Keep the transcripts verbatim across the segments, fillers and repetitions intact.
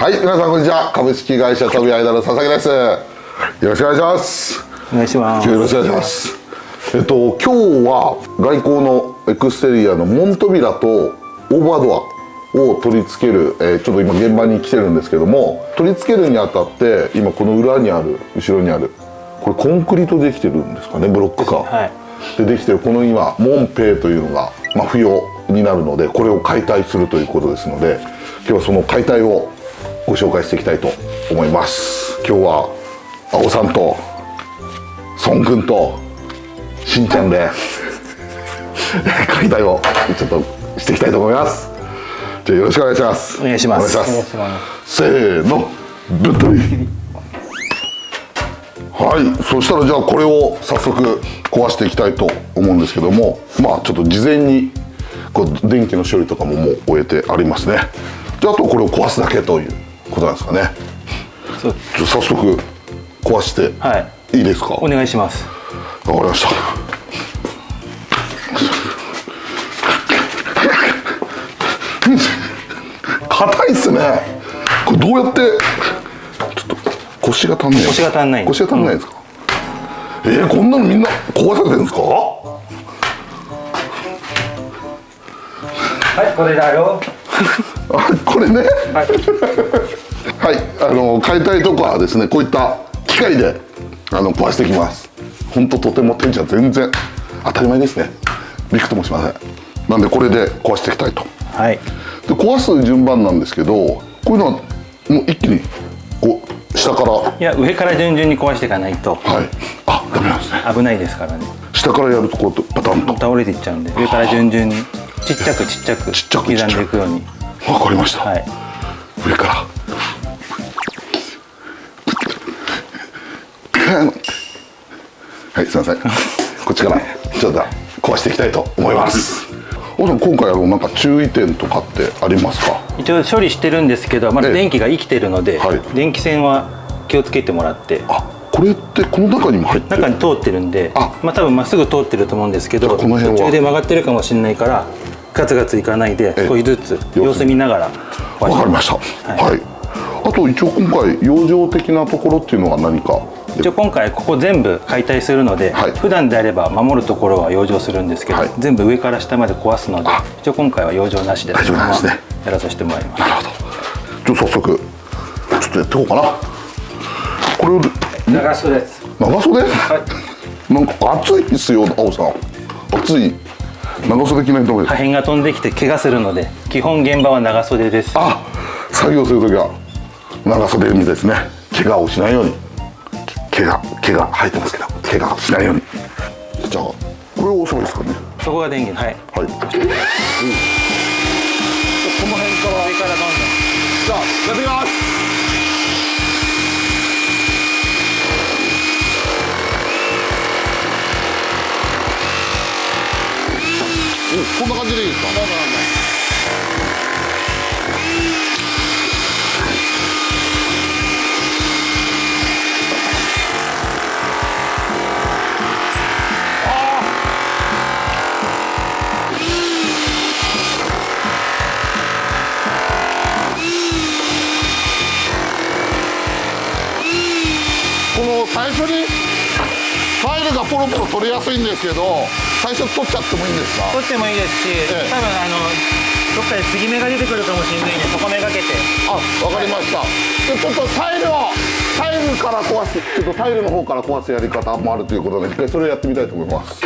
はい、皆さんこんにちは。株式会社トビアイドルの佐々木です。よろしくお願いします。お願いします。よろしくお願いします。えっと今日は外交のエクステリアの門扉とオーバードアを取り付ける、えー、ちょっと今現場に来てるんですけども、取り付けるにあたって今この裏にある後ろにあるこれコンクリートできてるんですかね、ブロックか、はい、でできてるこの今門兵というのが、まあ、不要になるのでこれを解体するということですので、今日はその解体をご紹介していきたいと思います。今日は青さんとソン君としんちゃんで解体をちょっとしていきたいと思います。じゃあよろしくお願いします。お願いします。せーの、ぶっとり。はい、そしたらじゃあこれを早速壊していきたいと思うんですけども、まあちょっと事前にこう電気の処理とかももう終えてありますね。じゃああとこれを壊すだけということなんですかね。そうです。じゃあ早速壊して、はい、いいですか。お願いします。わかりました。硬いっすね。これどうやってちょっと腰が足んない。腰が足んない。腰が足んないですか。うん、えー、こんなのみんな壊されてるんですか。はい、これだよ。あ、これね。はい。はい、あの解体とかですね、こういった機械であの壊していきます。本当とても店長は全然当たり前ですね、びくともしません。なんでこれで壊していきたいと、はい、で壊す順番なんですけど、こういうのはもう一気にこう下から、いや上から順々に壊していかないと、はい、あダメなんですね。危ないですからね。下からやるとこうパタンと倒れていっちゃうんで、上から順々にちっちゃくちっちゃく刻んでいくように。わかりました、はい、上からはい、すみません。こっちからちょっと壊していきたいと思います。おさん、今回はなんか注意点とかってありますか。一応処理してるんですけど、まだ電気が生きてるので、はい、電気線は気をつけてもらって。あ、これってこの中にも入ってる。中に通ってるんで、あ、まあ多分まっすぐ通ってると思うんですけど、この辺は途中で曲がってるかもしれないからガツガツいかないで少しずつ様子見ながら。わかりました。はい。はい、あと一応今回養生的なところっていうのは何か。一応今回ここ全部解体するので、はい、普段であれば守るところは養生するんですけど、はい、全部上から下まで壊すので、一応今回は養生なしで、大丈夫なんですね、やらさせてもらいます。なるほど。じゃあ早速ちょっとやっていこうかな。これを長袖です。長袖、はい、なんか暑いですよ青さん。暑い。長袖着ないと思います。破片が飛んできて怪我するので、基本現場は長袖です。あ、作業するときは長袖みたいですね。怪我をしないように。毛が毛が生えてますけど、毛がしないように。じゃあこれを押せばいいですかね。そこが電源。はいはい。この辺から上からどんどん。じゃあやってみます。こんな感じでいいですか。どんどんどんどん。最初にファイルがポロポロ取れやすいんですけど、最初取っちゃってもいいんですか。取ってもいいですし、ええ、多分あのどっかで継ぎ目が出てくるかもしれないんで、そこめがけて。あ、わかりました。でちょっとタイルをタイルから壊す、ちょっとタイルの方から壊すやり方もあるということで、一回それをやってみたいと思います。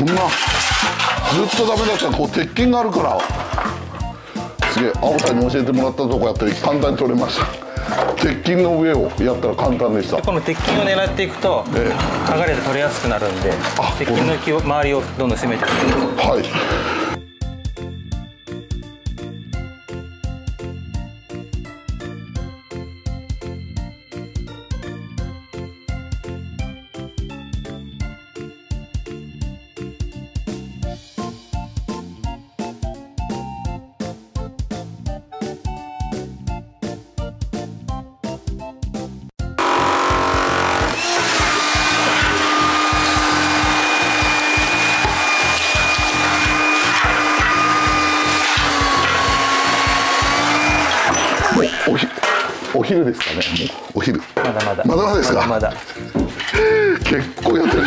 こんなずっとダメだったらこう鉄拳があるから、すげえ青田に教えてもらったとこやったり簡単に取れました。鉄拳の上をやったら簡単でした。この鉄拳を狙っていくと剥がれて取れやすくなるんで、鉄拳の木を周りをどんどん攻めていく。はい、おひ、お昼ですかね。もうお昼。まだまだ。まだまだですか。まだまだ結構やってる。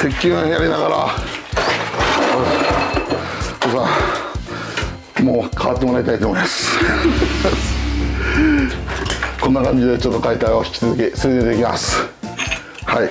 鉄球やりながら、うん、もう変わってもらいたいと思いますこんな感じでちょっと解体を引き続き進めていきます。はい、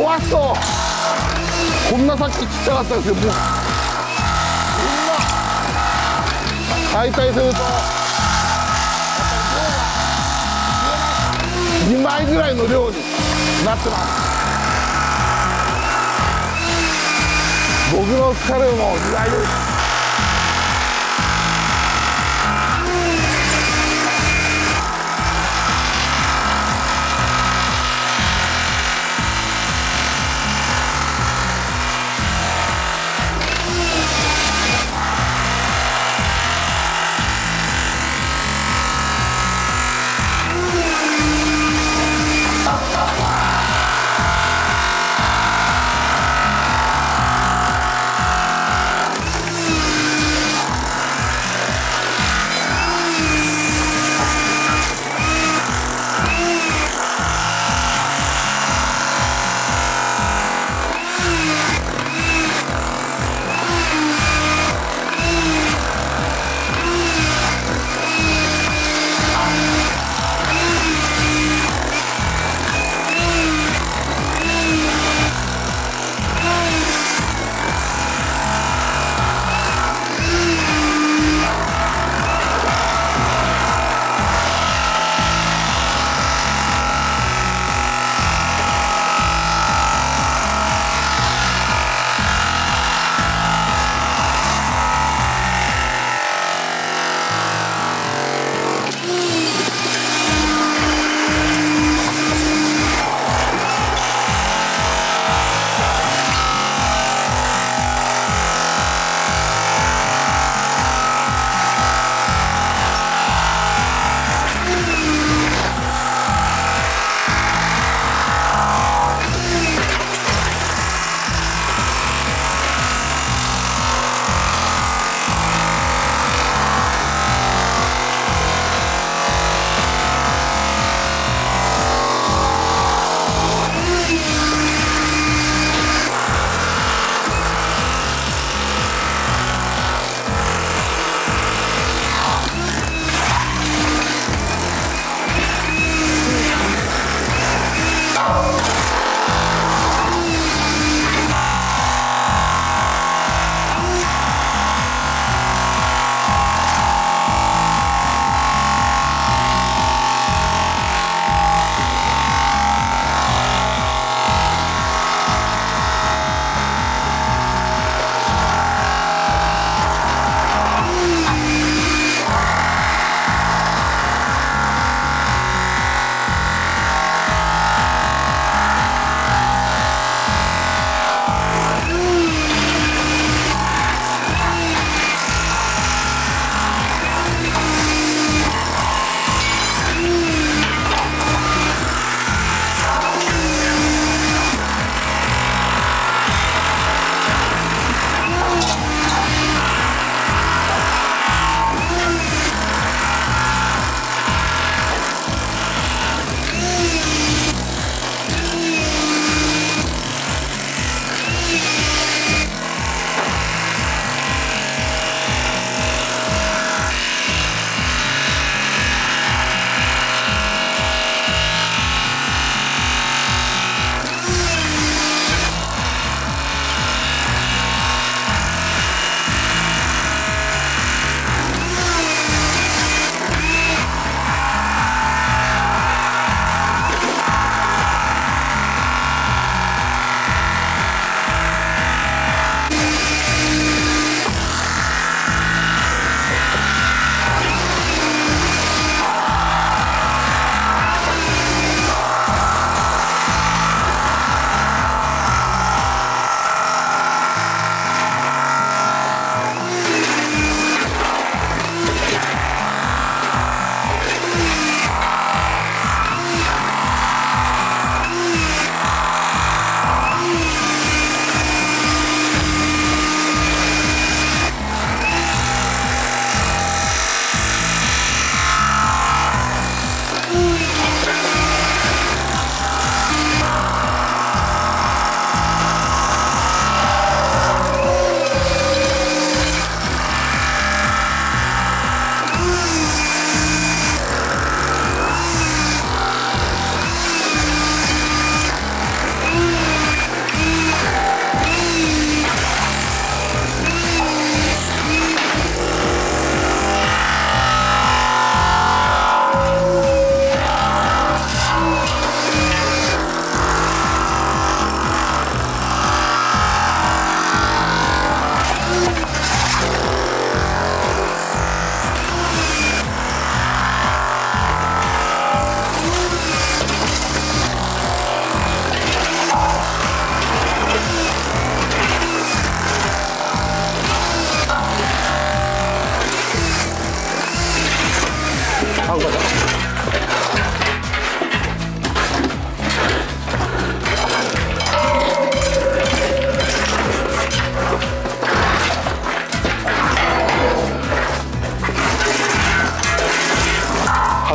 怖そう。こんなさっきちっちゃかったですけど、もう解体するとにまいぐらいの量になってます。僕の疲れもにまいです。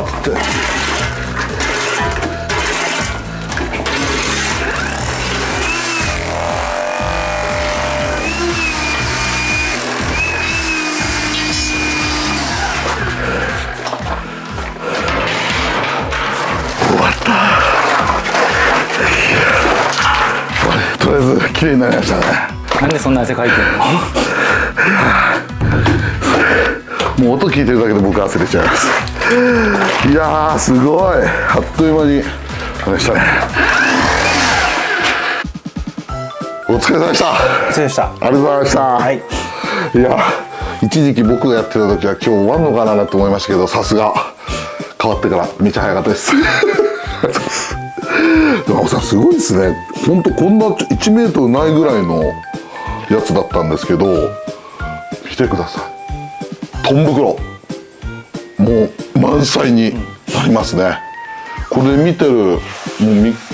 あっつって終わった。とりあえず綺麗になりましたね。なんでそんな汗かいてるのもう音聞いてるだけで僕汗出ちゃいます。いやーすごい、あっという間にあれしたね。お疲れ様でした。お疲れ様でした。ありがとうございました。はい、いや一時期僕がやってた時は今日終わるのかなと思いましたけど、さすが変わってからめちゃ早かったです。青さんすごいですね。ほんとこんないちメートルないぐらいのやつだったんですけど、見てください、トン袋もう満載になりますね。これ見てる、もう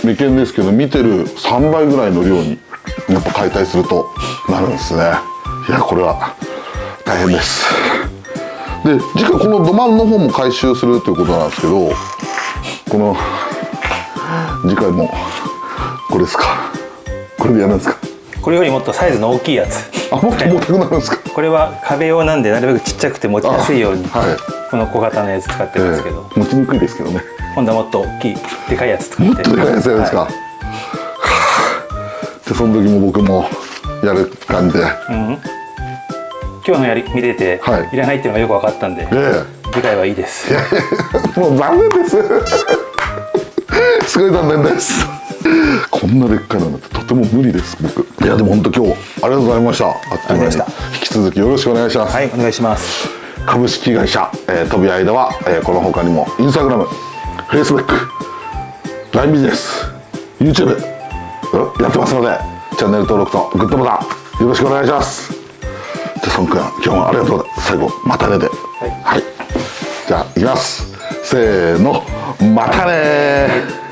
眉間ですけど見てるさんばいぐらいの量にやっぱ解体するとなるんですね。いやこれは大変です。で次回この土間の方も回収するということなんですけど、この次回もこれですか、これでやるんですか。これよりもっとサイズの大きいやつ。あ、もっと重たくなるんですか。これは壁用なんでなるべくちっちゃくて持ちやすいように、はい、この小型のやつ使ってるんですけど、えー、持ちにくいですけどね。今度はもっと大きいでかいやつ使って、もっとでかいやつやるんですか、はい、でその時も僕もやる感じで、うん、今日のやり見てて、はい、いらないっていうのがよく分かったんで、えー、次回はいいです。いやいやもう残念です。すごい残念です。こんなでっかいのなんてとても無理です僕。いやでも本当今日ありがとうございました。あっという間に引き続きよろしくお願いします。はいお願いします。株式会社、えー、飛び間は、えー、この他にもインスタグラム、フェイスブック、ライン ビジネス、YouTube やってますので、チャンネル登録とグッドボタンよろしくお願いします。じゃあソン君今日もありがとう。最後またねで。はい。はい、じゃあいきます。せーのまたねー。